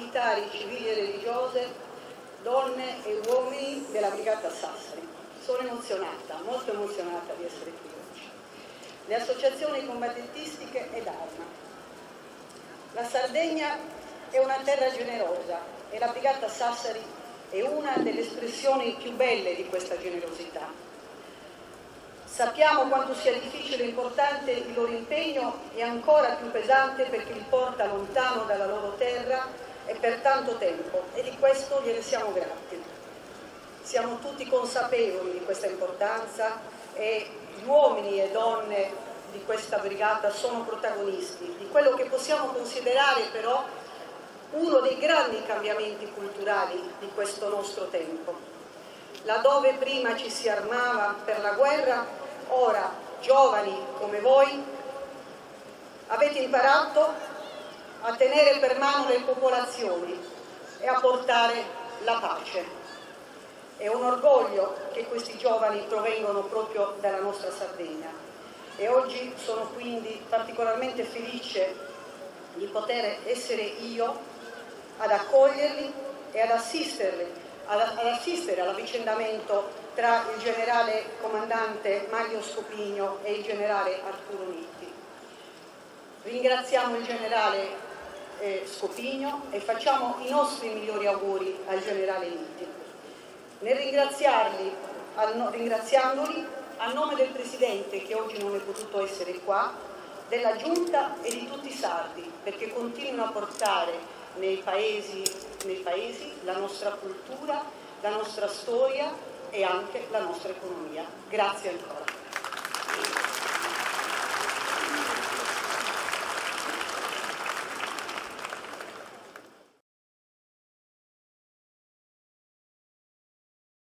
militari, civili e religiose, donne e uomini della Brigata Sassari. Sono emozionata, molto emozionata di essere qui oggi. Le associazioni combattentistiche ed arma. La Sardegna è una terra generosa e la Brigata Sassari è una delle espressioni più belle di questa generosità. Sappiamo quanto sia difficile e importante il loro impegno e ancora più pesante perché li porta lontano dalla loro terra e per tanto tempo, e di questo gliene siamo grati. Siamo tutti consapevoli di questa importanza e gli uomini e donne di questa brigata sono protagonisti di quello che possiamo considerare però uno dei grandi cambiamenti culturali di questo nostro tempo. Laddove prima ci si armava per la guerra, ora, giovani come voi, avete imparato a tenere per mano le popolazioni e a portare la pace. È un orgoglio che questi giovani provengono proprio dalla nostra Sardegna e oggi sono quindi particolarmente felice di poter essere io ad accoglierli e ad assisterli. Ad assistere all'avvicendamento tra il generale comandante Mario Scopigno e il generale Arturo Nitti. Ringraziamo il generale Scopigno e facciamo i nostri migliori auguri al generale Nitti. Nel ringraziandoli a nome del Presidente, che oggi non è potuto essere qua, della Giunta e di tutti i sardi, perché continuano a portare nei paesi la nostra cultura, la nostra storia e anche la nostra economia. Grazie ancora.